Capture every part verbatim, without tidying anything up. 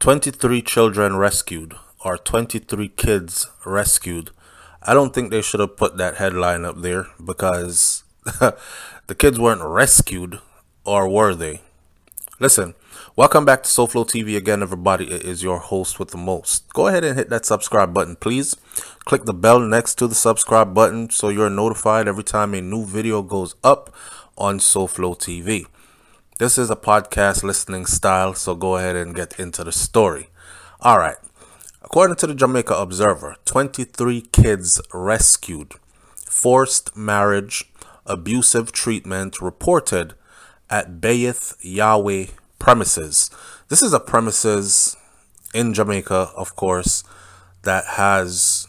twenty-three children rescued, or twenty-three kids rescued. I don't think they should have put that headline up there, because the kids weren't rescued, or were they? Listen, welcome back to SoFloTV again, everybody. It is your host with the most. Go ahead and hit that subscribe button, please. Click the bell next to the subscribe button so you're notified every time a new video goes up on SoFloTV. This is a podcast listening style, so go ahead and get into the story. All right. According to the Jamaica Observer, twenty-three kids rescued, forced marriage, abusive treatment reported at Bayith Yahweh premises. This is a premises in Jamaica, of course, that has,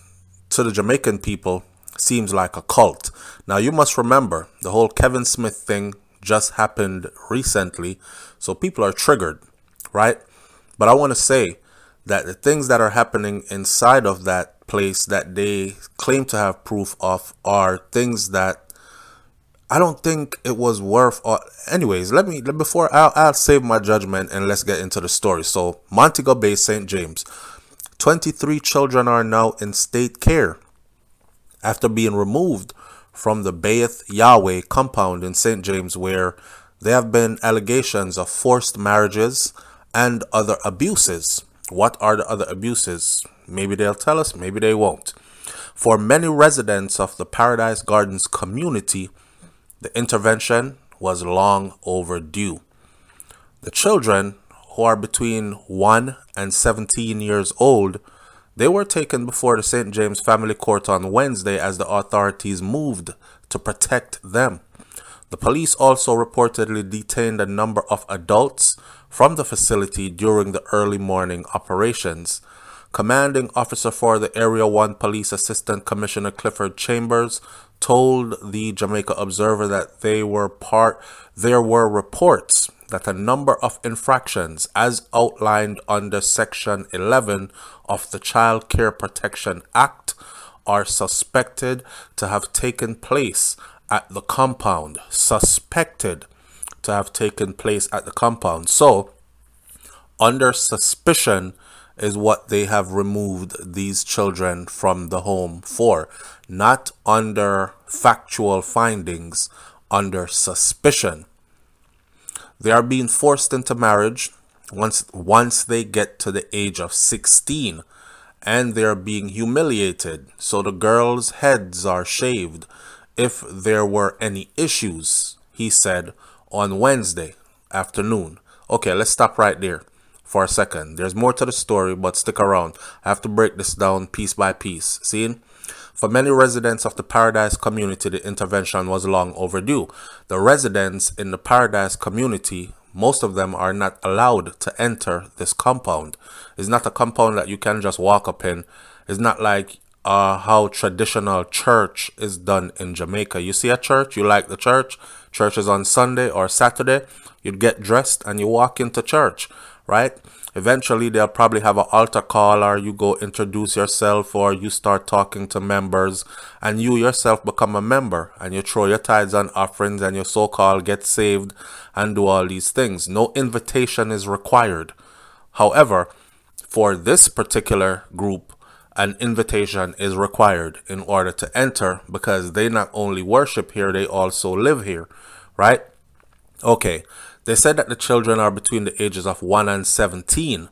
to the Jamaican people, seems like a cult. Now, you must remember, the whole Kevin Smith thing just happened recently, so people are triggered, right? But I want to say that the things that are happening inside of that place that they claim to have proof of are things that I don't think it was worth. Or anyways, let me, before I'll, I'll save my judgment, and let's get into the story. So Montego Bay, Saint James, twenty-three children are now in state care after being removed from the Bayith Yahweh compound in Saint James, where there have been allegations of forced marriages and other abuses. What are the other abuses? Maybe they'll tell us, maybe they won't. For many residents of the Paradise Gardens community, the intervention was long overdue. The children, who are between one and seventeen years old, they were taken before the Saint James Family Court on Wednesday as the authorities moved to protect them. The police also reportedly detained a number of adults from the facility during the early morning operations. Commanding officer for the Area one Police Assistant Commissioner Clifford Chambers told the Jamaica Observer that they were part, there were reports that a number of infractions, as outlined under Section eleven of the Child Care Protection Act, are suspected to have taken place at the compound. Suspected to have taken place at the compound. So, under suspicion is what they have removed these children from the home for. Not under factual findings, under suspicion. They are being forced into marriage once, once they get to the age of sixteen, and they are being humiliated. So the girls' heads are shaved if there were any issues, he said on Wednesday afternoon. Okay, let's stop right there for a second. There's more to the story, but stick around. I have to break this down piece by piece. See? For many residents of the Paradise community, the intervention was long overdue. The residents in the Paradise community, most of them are not allowed to enter this compound. It's not a compound that you can just walk up in. It's not like uh, how traditional church is done in Jamaica. You see a church, you like the church. Church is on Sunday or Saturday. You'd get dressed and you walk into church, right? Eventually, they'll probably have an altar call, or you go introduce yourself, or you start talking to members, and you yourself become a member, and you throw your tithes and offerings, and your so-called get saved, and do all these things. No invitation is required. However, for this particular group, an invitation is required in order to enter, because they not only worship here, they also live here, right? Okay. They said that the children are between the ages of one and seventeen.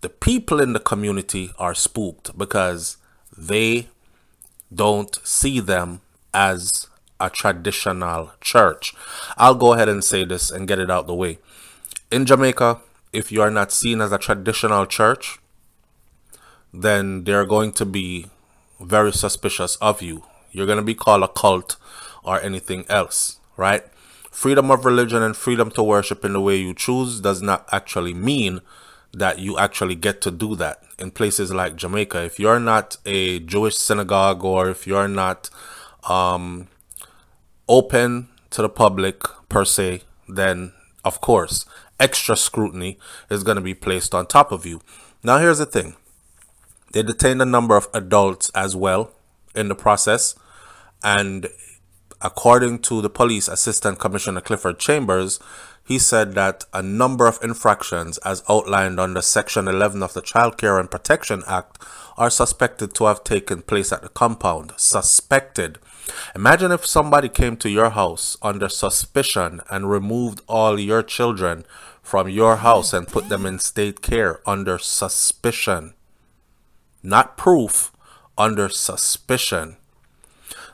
The people in the community are spooked because they don't see them as a traditional church. I'll go ahead and say this and get it out the way. In Jamaica, if you are not seen as a traditional church, then they're going to be very suspicious of you. You're going to be called a cult or anything else, right? Freedom of religion and freedom to worship in the way you choose does not actually mean that you actually get to do that. In places like Jamaica, if you're not a Jewish synagogue, or if you're not um, open to the public per se, then of course, extra scrutiny is going to be placed on top of you. Now, here's the thing. They detained a number of adults as well in the process, and According to the Police Assistant Commissioner Clifford Chambers, he said that a number of infractions, as outlined under Section eleven of the Child Care and Protection Act, are suspected to have taken place at the compound. Suspected. Imagine if somebody came to your house under suspicion and removed all your children from your house and put them in state care under suspicion. Not proof, under suspicion.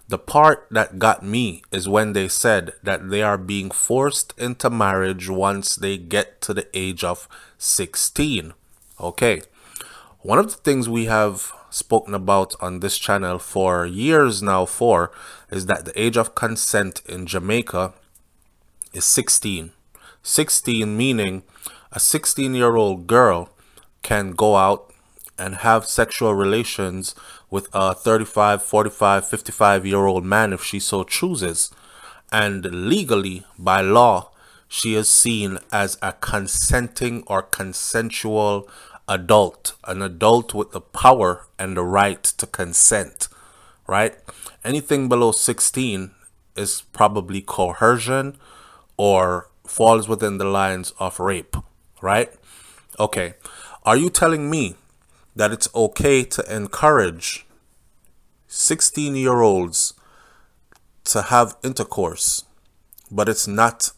The part that got me is when they said that they are being forced into marriage once they get to the age of sixteen. Okay. One of the things we have spoken about on this channel for years now for is that the age of consent in Jamaica is sixteen. sixteen meaning a sixteen-year-old girl can go out and have sexual relations with a thirty-five, forty-five, fifty-five year old man if she so chooses. And legally, by law, she is seen as a consenting or consensual adult, an adult with the power and the right to consent, right? Anything below sixteen is probably coercion or falls within the lines of rape, right? Okay, are you telling me that it's okay to encourage sixteen year olds to have intercourse, but it's not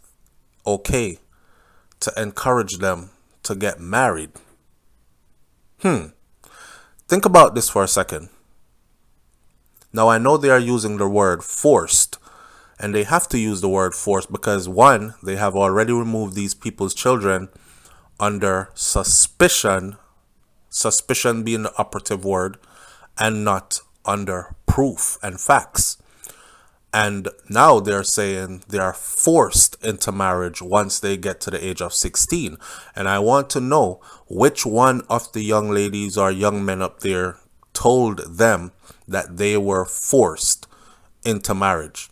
okay to encourage them to get married? Hmm. Think about this for a second. Now, I know they are using the word forced, and they have to use the word forced because, one, they have already removed these people's children under suspicion. Suspicion being the operative word, and not under proof and facts. And now they're saying they are forced into marriage once they get to the age of sixteen. And I want to know which one of the young ladies or young men up there told them that they were forced into marriage.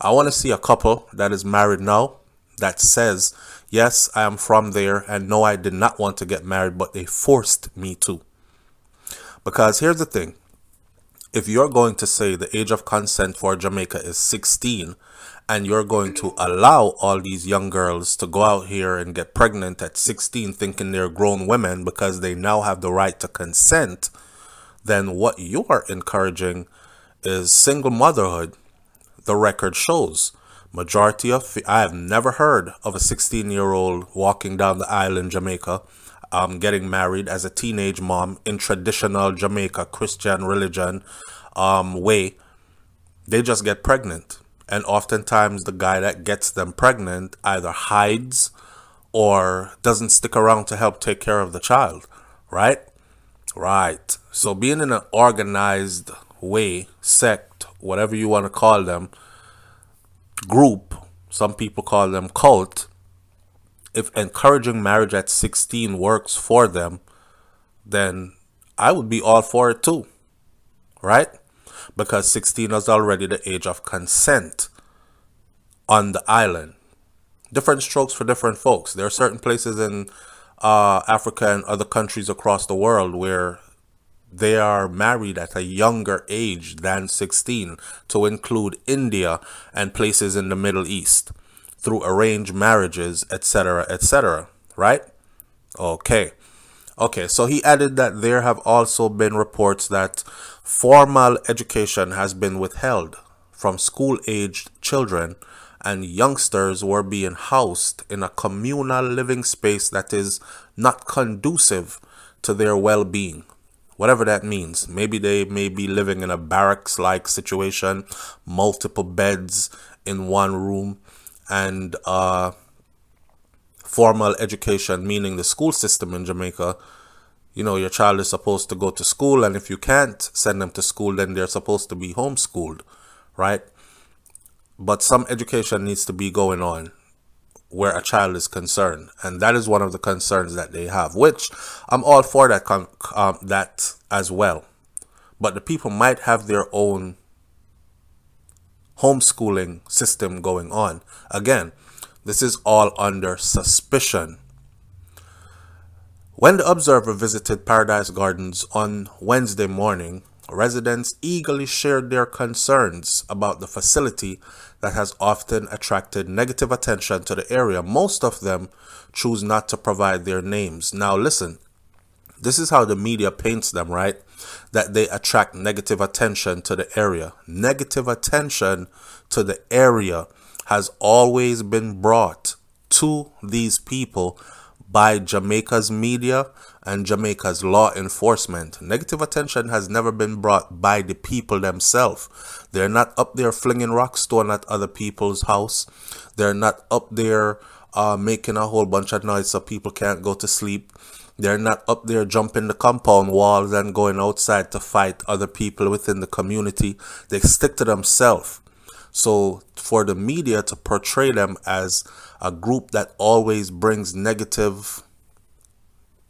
I want to see a couple that is married now that says, yes, I am from there, and no, I did not want to get married, but they forced me to. Because here's the thing. If you're going to say the age of consent for Jamaica is sixteen, and you're going to allow all these young girls to go out here and get pregnant at sixteen thinking they're grown women because they now have the right to consent, then what you are encouraging is single motherhood. The record shows. Majority of, I have never heard of a sixteen year old walking down the aisle in Jamaica, um, getting married as a teenage mom in traditional Jamaica Christian religion um, way. They just get pregnant. And oftentimes the guy that gets them pregnant either hides or doesn't stick around to help take care of the child. Right? Right. So being in an organized way, sect, whatever you want to call them, group, some people call them cult, if encouraging marriage at sixteen works for them, then I would be all for it too, right? Because sixteen is already the age of consent on the island. Different strokes for different folks. There are certain places in uh, Africa and other countries across the world where they are married at a younger age than sixteen, to include India and places in the Middle East, through arranged marriages, et cetera, et cetera, right? Okay. Okay, so he added that there have also been reports that formal education has been withheld from school-aged children, and youngsters were being housed in a communal living space that is not conducive to their well-being. Whatever that means. Maybe they may be living in a barracks-like situation, multiple beds in one room, and uh, formal education, meaning the school system in Jamaica. You know, your child is supposed to go to school, and if you can't send them to school, then they're supposed to be homeschooled, right? But some education needs to be going on where a child is concerned, and that is one of the concerns that they have, which I'm all for that um, that as well. But the people might have their own homeschooling system going on. Again, this is all under suspicion. When the Observer visited Paradise Gardens on Wednesday morning, Residents eagerly shared their concerns about the facility that has often attracted negative attention to the area. Most of them choose not to provide their names. Now listen, this is how the media paints them, right? That they attract negative attention to the area. Negative attention to the area has always been brought to these people by Jamaica's media and Jamaica's law enforcement. Negative attention has never been brought by the people themselves. They're not up there flinging rock stone at other people's house. They're not up there uh, making a whole bunch of noise so people can't go to sleep. They're not up there jumping the compound walls and going outside to fight other people within the community. They stick to themselves. So for the media to portray them as a group that always brings negative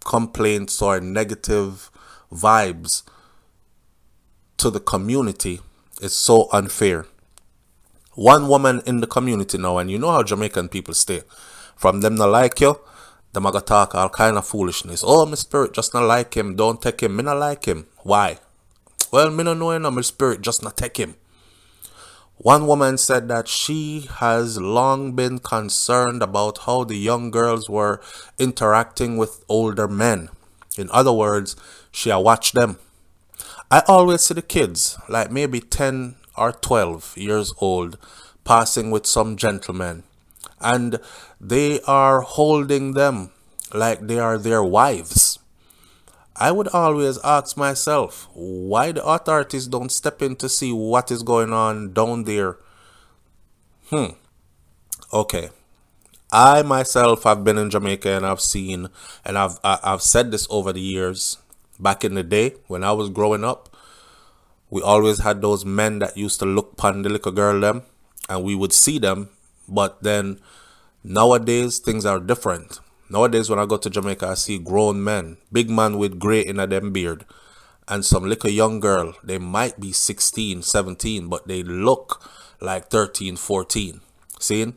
complaints or negative vibes to the community is so unfair. One woman in the community now, and you know how Jamaican people stay. From them not like you, them a go talk all kind of foolishness. Oh, my spirit just not like him. Don't take him. Me not like him. Why? Well, me no know him. My spirit just not take him. One woman said that she has long been concerned about how the young girls were interacting with older men. In other words, she had watched them. I always see the kids, like maybe ten or twelve years old, passing with some gentlemen. And they are holding them like they are their wives. I would always ask myself why the authorities don't step in to see what is going on down there. Hmm. Okay. I myself have been in Jamaica and I've seen, and I've, I've said this over the years. Back in the day when I was growing up, we always had those men that used to look upon the little girl them, and we would see them. But then nowadays things are different. Nowadays, when I go to Jamaica, I see grown men, big man with gray in a them beard, and some little young girl. They might be sixteen, seventeen, but they look like thirteen, fourteen. See?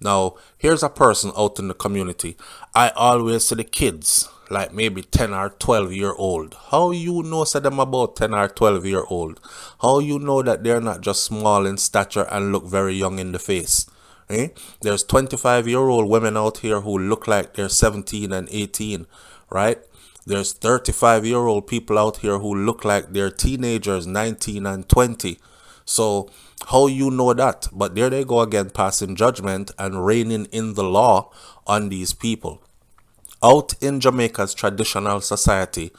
Now, here's a person out in the community. I always see the kids, like maybe ten or twelve year old. How you know say them about ten or twelve year old? How you know that they're not just small in stature and look very young in the face? Eh? There's twenty-five year old women out here who look like they're seventeen and eighteen, right? There's thirty-five year old people out here who look like they're teenagers, nineteen and twenty. So how you know that? But there they go again, passing judgment and reigning in the law on these people. Out in Jamaica's traditional society,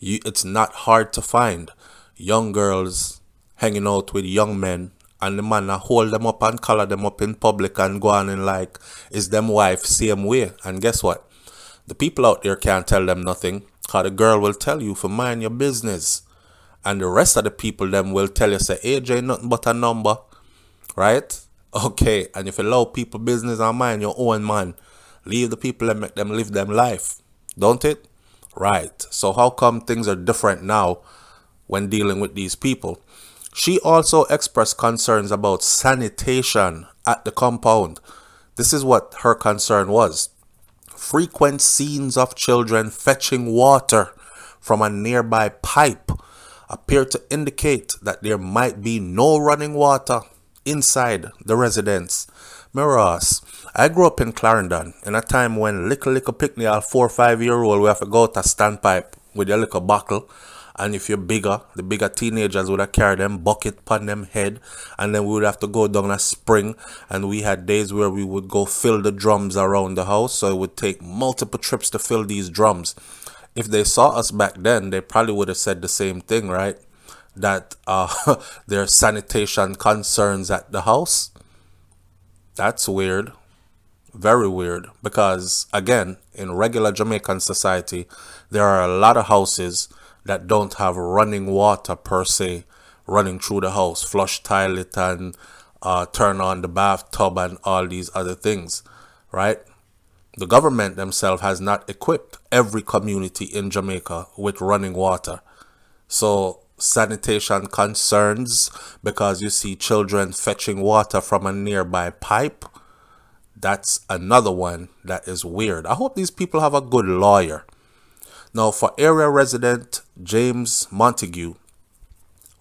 you, it's not hard to find young girls hanging out with young men. And the man I hold them up and collar them up in public and go on and like, is them wife same way? And guess what? The people out there can't tell them nothing. Cause the girl will tell you for mind your business. And the rest of the people them will tell you, say, A J nothing but a number. Right? Okay. And if you allow people business and mind your own, man, leave the people and make them live them life. Don't it? Right. So how come things are different now when dealing with these people? She also expressed concerns about sanitation at the compound. This is what her concern was. Frequent scenes of children fetching water from a nearby pipe appear to indicate that there might be no running water inside the residence. Miras, I grew up in Clarendon in a time when little, little picnic, a four or five year old, we have to go to a standpipe with a little bottle. And if you're bigger, the bigger teenagers would have carried them bucket upon them head. And then we would have to go down a spring. And we had days where we would go fill the drums around the house. So it would take multiple trips to fill these drums. If they saw us back then, they probably would have said the same thing, right? That uh, there are sanitation concerns at the house. That's weird. Very weird. Because, again, in regular Jamaican society, there are a lot of houses that don't have running water per se running through the house, flush toilet and uh, turn on the bathtub and all these other things, right? The government themselves has not equipped every community in Jamaica with running water. So sanitation concerns, because you see children fetching water from a nearby pipe, that's another one that is weird. I hope these people have a good lawyer. Now, for area resident James Montague,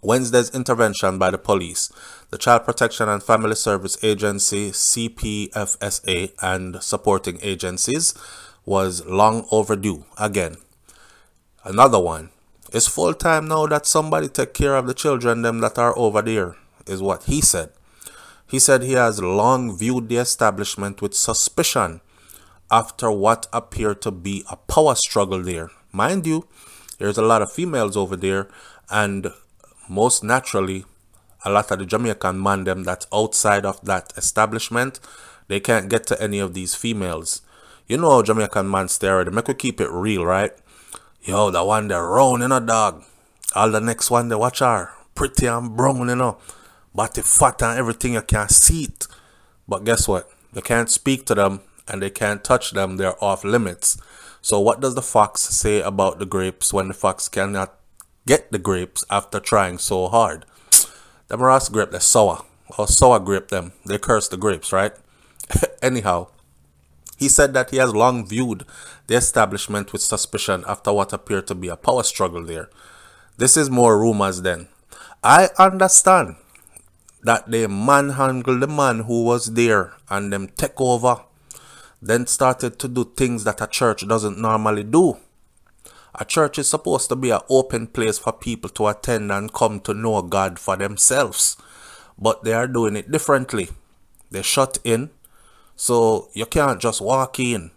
Wednesday's intervention by the police, the Child Protection and Family Service Agency, C P F S A, and supporting agencies was long overdue. Again, another one. It's full time now that somebody take care of the children them that are over there, is what he said. He said he has long viewed the establishment with suspicion after what appeared to be a power struggle there. Mind you, there's a lot of females over there, and most naturally, a lot of the Jamaican man them that's outside of that establishment, they can't get to any of these females. You know how Jamaican man stay already. Make we keep it real, right? Yo, that one there round, you know, dog. All the next one they watch her. Pretty and brown, you know. Body fat and everything, you can't see it. But guess what? You can't speak to them and they can't touch them. They're off limits. So what does the fox say about the grapes when the fox cannot get the grapes after trying so hard? Them Ross grape, they're sour. Or sour grape them. They curse the grapes, right? Anyhow, he said that he has long viewed the establishment with suspicion after what appeared to be a power struggle there. This is more rumors then. I understand that they manhandled the man who was there and them take over. Then started to do things that a church doesn't normally do. A church is supposed to be an open place for people to attend and come to know God for themselves. But they are doing it differently. They shut in. So you can't just walk in,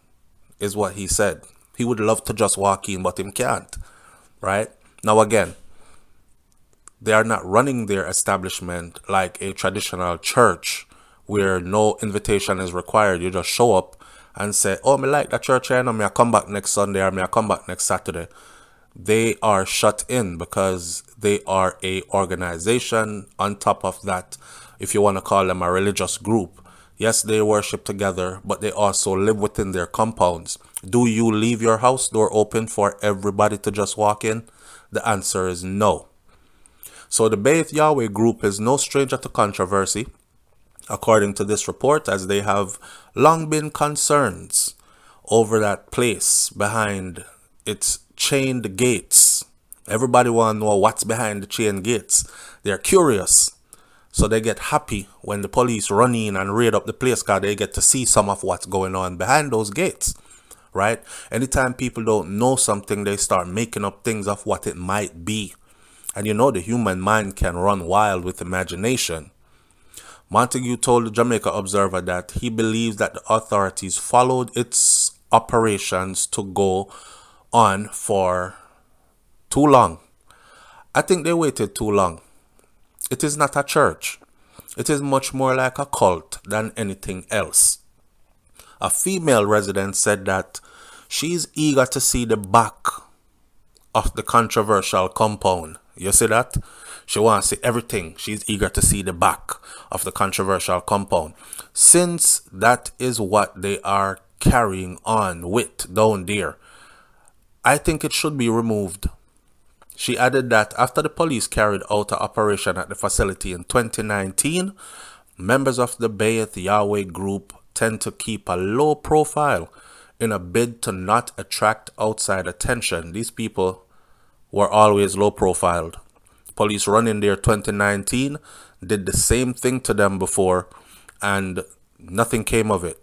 is what he said. He would love to just walk in, but him can't, right? Now again, they are not running their establishment like a traditional church where no invitation is required. You just show up and say, oh, me like that church here, and may I come back next Sunday, or may I come back next Saturday. They are shut in because they are a organization on top of that, if you want to call them a religious group. Yes, they worship together, but they also live within their compounds. Do you leave your house door open for everybody to just walk in? The answer is no. So the Bayith Yahweh group is no stranger to controversy, according to this report, as they have long been concerns over that place behind its chained gates. Everybody want to know what's behind the chained gates. They're curious. So they get happy when the police run in and raid up the place because they get to see some of what's going on behind those gates, right? Anytime people don't know something, they start making up things of what it might be. And you know the human mind can run wild with imagination. Montague told the Jamaica Observer that he believes that the authorities followed its operations to go on for too long. I think they waited too long. It is not a church. It is much more like a cult than anything else. A female resident said that she's eager to see the back of the controversial compound. You see that? She wants to see everything. She's eager to see the back of the controversial compound, since that is what they are carrying on with down there. I think it should be removed. She added that after the police carried out an operation at the facility in twenty nineteen, members of the Bayith Yahweh group tend to keep a low profile in a bid to not attract outside attention. These people were always low profiled. Police run in there twenty nineteen, did the same thing to them before, and nothing came of it.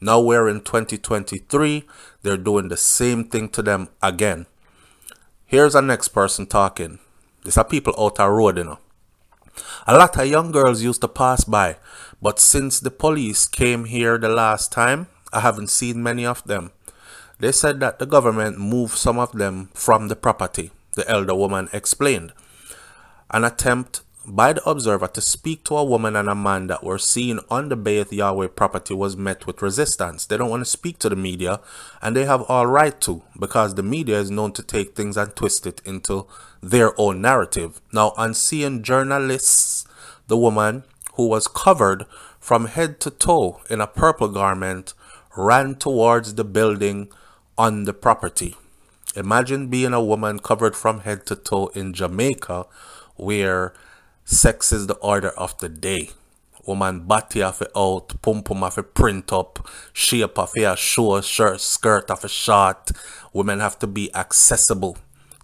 Now we're in twenty twenty-three, they're doing the same thing to them again. Here's our next person talking. These are people out on road, you know. A lot of young girls used to pass by, but since the police came here the last time, I haven't seen many of them. They said that the government moved some of them from the property, the elder woman explained. An attempt by the Observer to speak to a woman and a man that were seen on the Bayith Yahweh property was met with resistance. They don't want to speak to the media, and they have all right to, because the media is known to take things and twist it into their own narrative. Now, on seeing journalists, the woman, who was covered from head to toe in a purple garment, ran towards the building on the property. Imagine being a woman covered from head to toe in Jamaica, where sex is the order of the day. Woman body of it out, pum pum of it print up, shape of it a show, shirt, skirt of a short. Women have to be accessible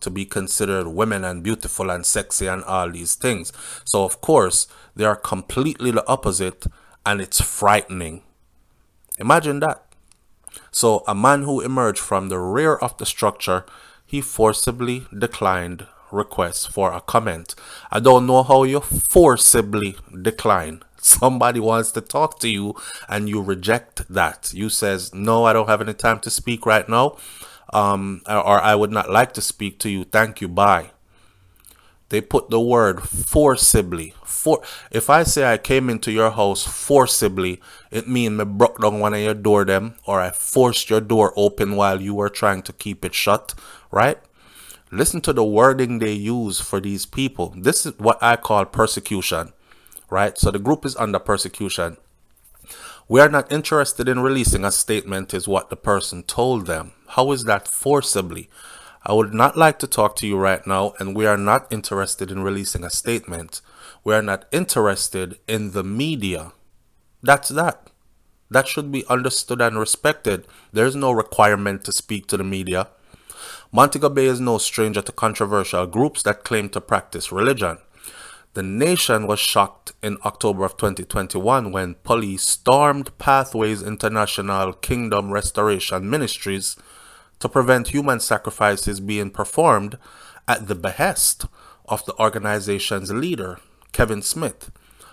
to be considered women and beautiful and sexy and all these things. So of course they are completely the opposite, and it's frightening. Imagine that. So a man who emerged from the rear of the structure, he forcibly declined requests for a comment. I don't know how you forcibly decline. Somebody wants to talk to you and you reject that. You says, no, I don't have any time to speak right now. Um, or I would not like to speak to you. Thank you. Bye. They put the word forcibly. For if I say I came into your house forcibly, it means me broke down one of your door them, or I forced your door open while you were trying to keep it shut. Right? Listen to the wording they use for these people. This is what I call persecution. Right? So the group is under persecution. We are not interested in releasing a statement is what the person told them. How is that forcibly? I would not like to talk to you right now, and we are not interested in releasing a statement. We are not interested in the media. That's that. That should be understood and respected. There is no requirement to speak to the media. Montego Bay is no stranger to controversial groups that claim to practice religion. The nation was shocked in October of twenty twenty-one when police stormed Pathways International Kingdom Restoration Ministries to prevent human sacrifices being performed at the behest of the organization's leader, Kevin Smith.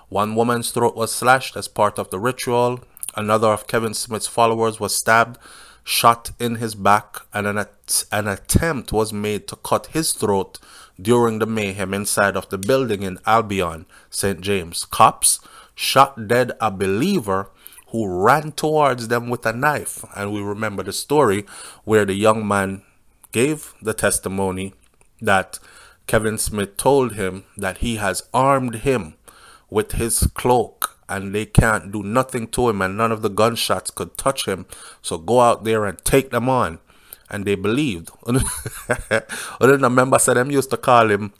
One woman's throat was slashed as part of the ritual. Another of Kevin Smith's followers was stabbed, shot in his back, and an, at an attempt was made to cut his throat during the mayhem inside of the building in Albion, Saint James. Cops shot dead a believer who ran towards them with a knife. And we remember the story where the young man gave the testimony that Kevin Smith told him that he has armed him with his cloak and they can't do nothing to him and none of the gunshots could touch him. So go out there and take them on. And they believed. Another member said them used to call him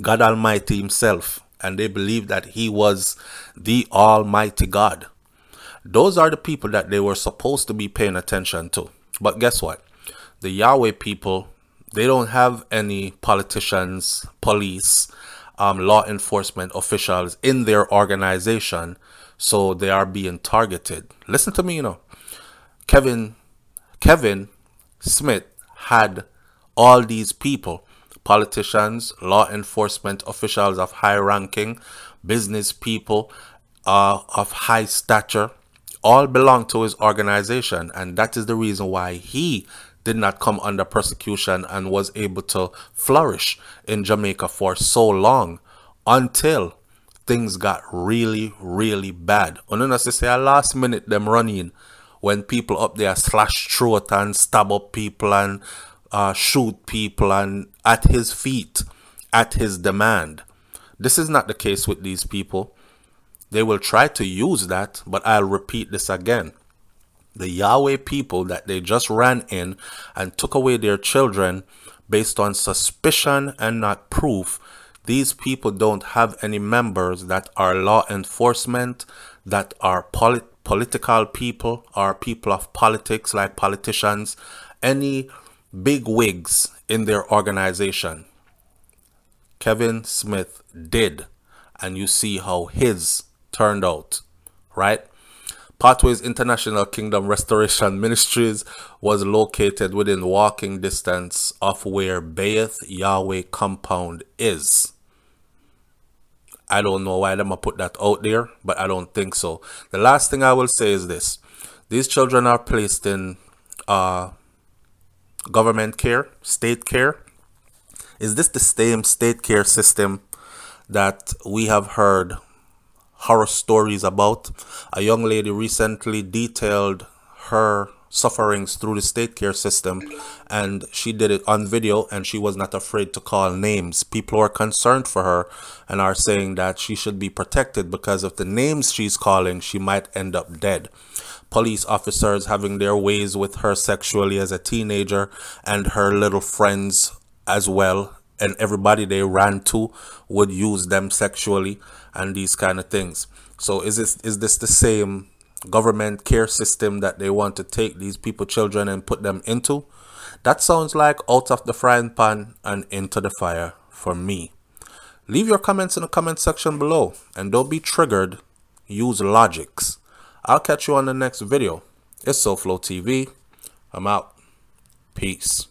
God Almighty himself. And they believed that he was the Almighty God. Those are the people that they were supposed to be paying attention to. But guess what? The Yahweh people, they don't have any politicians, police, um, law enforcement officials in their organization. So they are being targeted. Listen to me, you know. Kevin, Kevin Smith had all these people, politicians, law enforcement officials of high ranking, business people uh, of high stature, all belong to his organization. And that is the reason why he did not come under persecution and was able to flourish in Jamaica for so long until things got really, really bad. Unless they say a last minute them running. When people up there slash throat and stab up people and uh, shoot people and at his feet, at his demand. This is not the case with these people. They will try to use that, but I'll repeat this again. The Yahweh people that they just ran in and took away their children based on suspicion and not proof. These people don't have any members that are law enforcement, that are politics. Political people or people of politics like politicians, any big wigs in their organization. Kevin Smith did, and you see how his turned out, right? Pathways International Kingdom Restoration Ministries was located within walking distance of where Bayith Yahweh compound is. I don't know why I'm gonna put that out there, but I don't think so. The last thing I will say is this. These children are placed in uh, government care, state care. Is this the same state care system that we have heard horror stories about? A young lady recently detailed her sufferings through the state care system, and she did it on video, and she was not afraid to call names. People are concerned for her and are saying that she should be protected because of the names she's calling, she might end up dead. Police officers having their ways with her sexually as a teenager and her little friends as well, and everybody they ran to would use them sexually and these kind of things. So is this is this the same government care system that they want to take these people children and put them into? That sounds like out of the frying pan and into the fire for me. Leave your comments in the comment section below, and don't be triggered, use logics. I'll catch you on the next video. It's SoFloTV. I'm out. Peace.